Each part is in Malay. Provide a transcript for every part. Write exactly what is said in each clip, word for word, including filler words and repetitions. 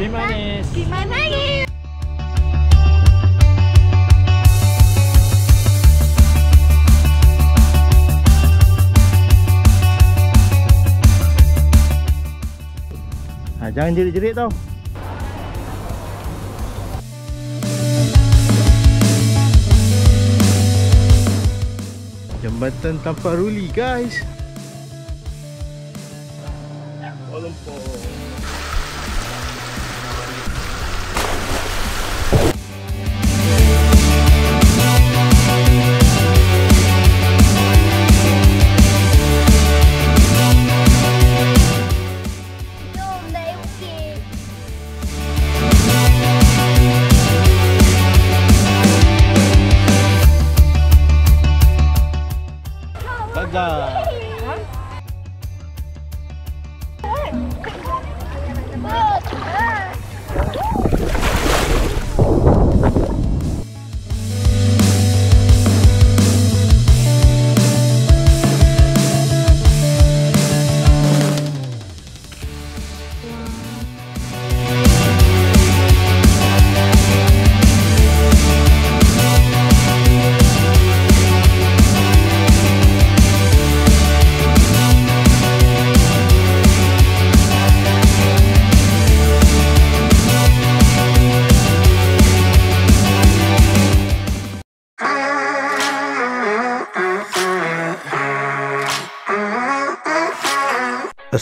Bimanis. Bimanis. Nah, jangan jerit-jerit tau. Jambatan Tamparuli, guys.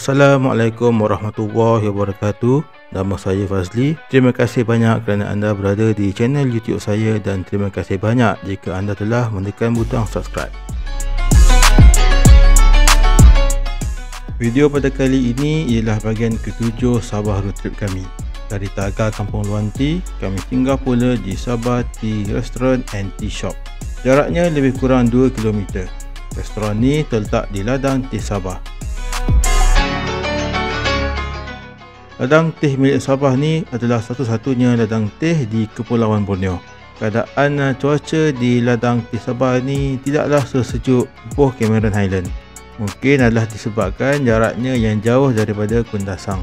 Assalamualaikum warahmatullahi wabarakatuh. Nama saya Fazli. Terima kasih banyak kerana anda berada di channel YouTube saya dan terima kasih banyak jika anda telah menekan butang subscribe. Video pada kali ini ialah bahagian ketujuh Sabah Road Trip kami. Dari Tagar Kampung Luanti, kami singgah pula di Sabah Tea Restaurant and Tea Shop. Jaraknya lebih kurang dua kilometer. Restoran ni terletak di ladang teh Sabah. Ladang teh milik Sabah ni adalah satu-satunya ladang teh di Kepulauan Borneo. Keadaan cuaca di ladang teh Sabah ni tidaklah sesejuk Boh Cameron Highland. Mungkin adalah disebabkan jaraknya yang jauh daripada Kundasang.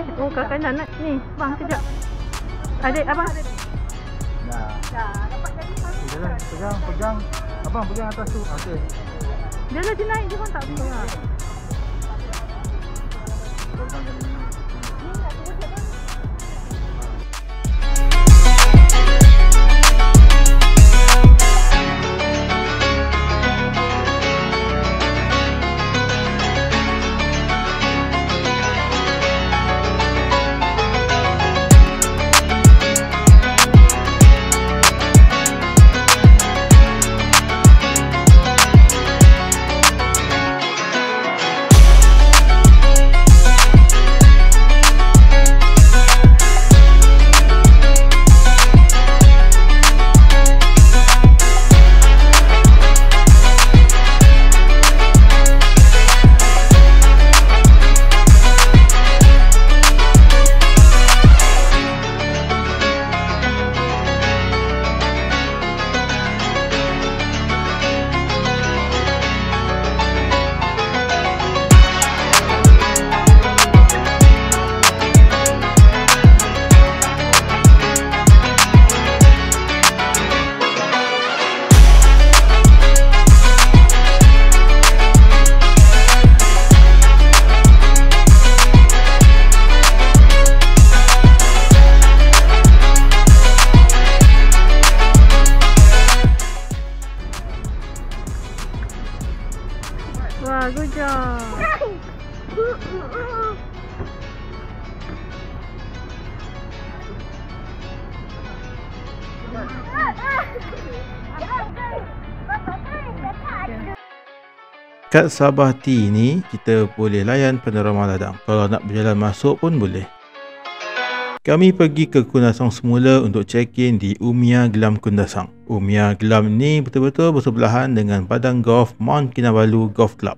Eh, oh kakak nak nak ni, bang kejap. Adik abang. Dah. Dah, dapat tadi satu. Pegang, pegang, pegang. Abang pegang atas tu. Okey. Dia lagi naik dia pun tak boleh. Ni nak tunggu dia. Wow, good job. Kat Sabah Tea ni, kita boleh layan panorama ladang. Kalau nak berjalan masuk pun boleh. Kami pergi ke Kundasang semula untuk check-in di Umea Glam Kundasang. Umea Glam ni betul-betul bersebelahan dengan padang golf Mount Kinabalu Golf Club.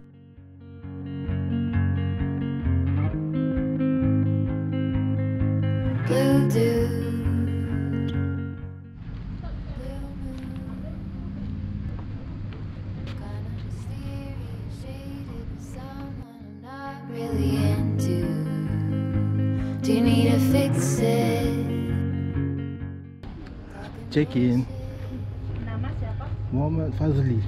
Check in. Nama siapa? Muhammad Fazli.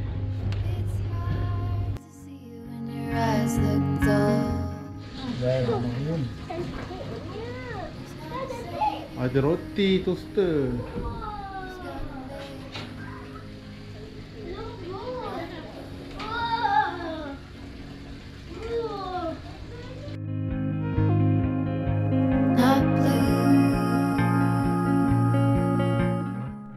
Ada roti toaster.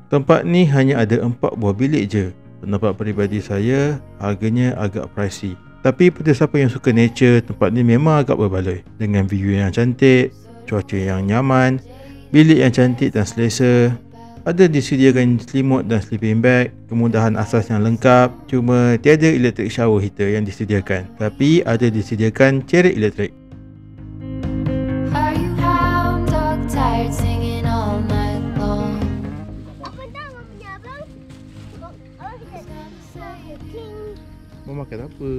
Tempat ni hanya ada empat buah bilik je. Pendapat peribadi saya, harganya agak pricey. Tapi pada siapa yang suka nature, tempat ni memang agak berbaloi. Dengan view yang cantik, cuaca yang nyaman, bilik yang cantik dan selesa. Ada disediakan selimut dan sleeping bag, kemudahan asas yang lengkap. Cuma tiada electric shower heater yang disediakan. Tapi ada disediakan cerit elektrik. Mau makan apa?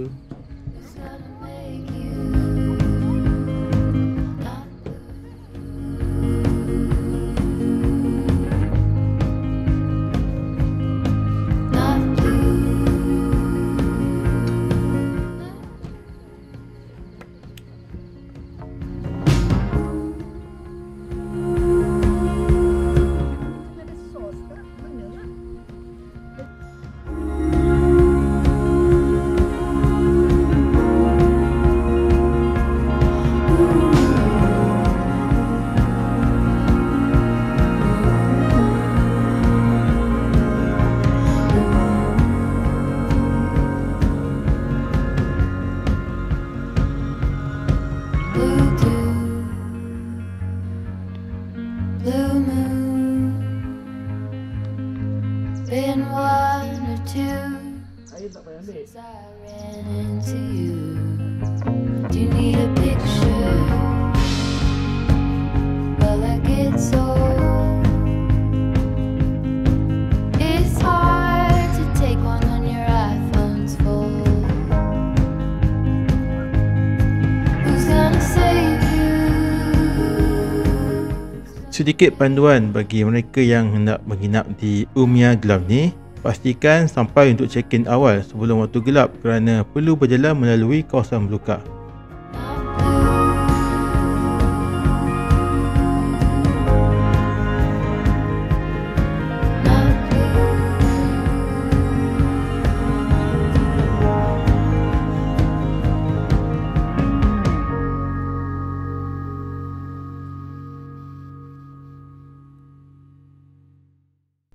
Sedikit panduan bagi mereka yang hendak menginap di Umea Glam ni, pastikan sampai untuk check-in awal sebelum waktu gelap kerana perlu berjalan melalui kawasan belukar.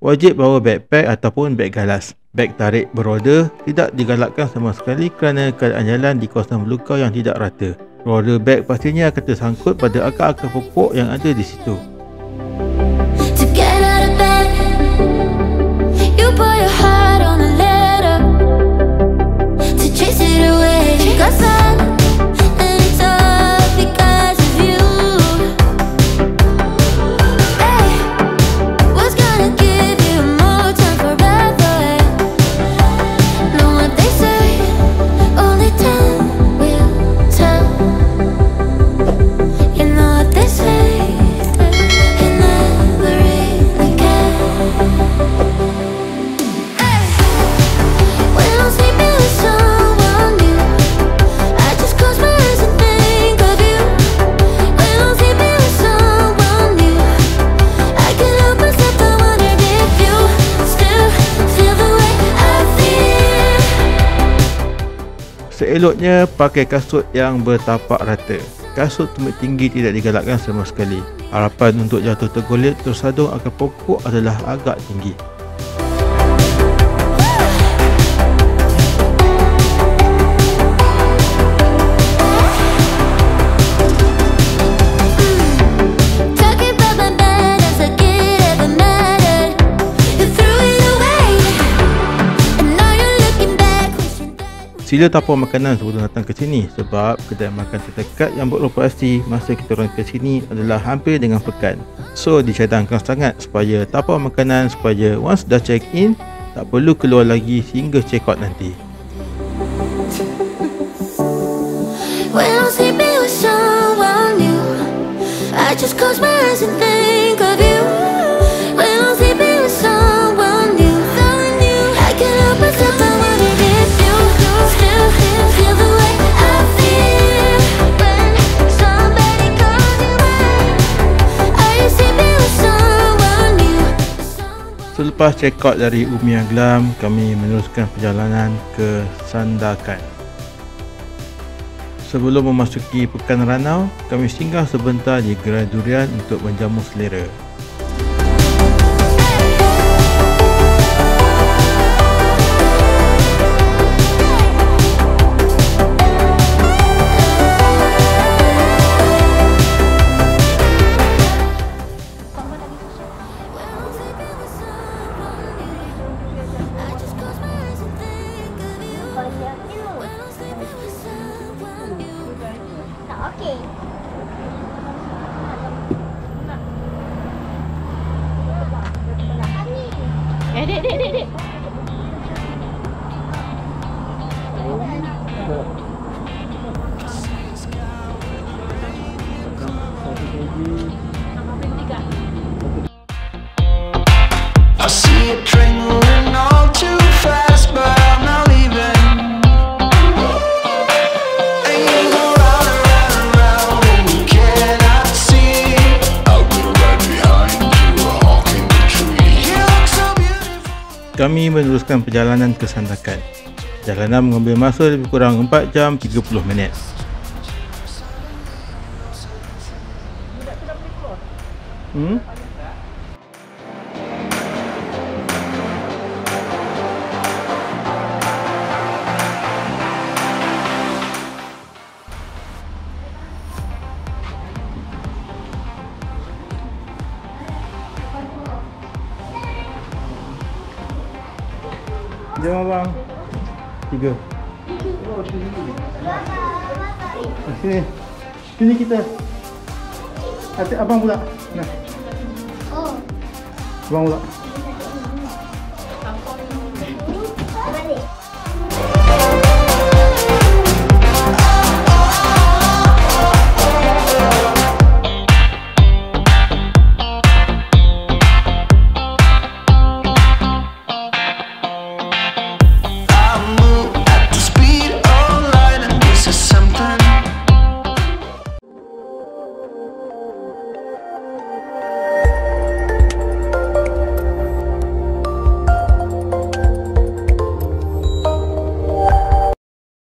Wajib bawa backpack ataupun beg galas. Beg tarik beroda tidak digalakkan sama sekali kerana keadaan jalan di kawasan belukar yang tidak rata. Roda beg pastinya akan tersangkut pada akar-akar pokok yang ada di situ. We'll Seeloknya pakai kasut yang bertapak rata. Kasut tumit tinggi tidak digalakkan sama sekali. Harapan untuk jatuh tergolek tersadung akan pokok adalah agak tinggi. Sila tapau makanan sebelum datang ke sini sebab kedai makan terdekat yang beroperasi masa kita orang ke sini adalah hampir dengan pekan. So dicadangkan sangat supaya tapau makanan supaya once dah check in tak perlu keluar lagi hingga check out nanti. Selepas check out dari Umea Glam, kami meneruskan perjalanan ke Sandakan. Sebelum memasuki Pekan Ranau, kami singgah sebentar di gerai durian untuk menjamu selera. Kami meneruskan perjalanan ke Sandakan. Jalanan mengambil masa lebih kurang empat jam tiga puluh minit. Hmm? Jom abang. Tiga. Sini. Sini kita. Atik abang pula. Nah. Abang pula.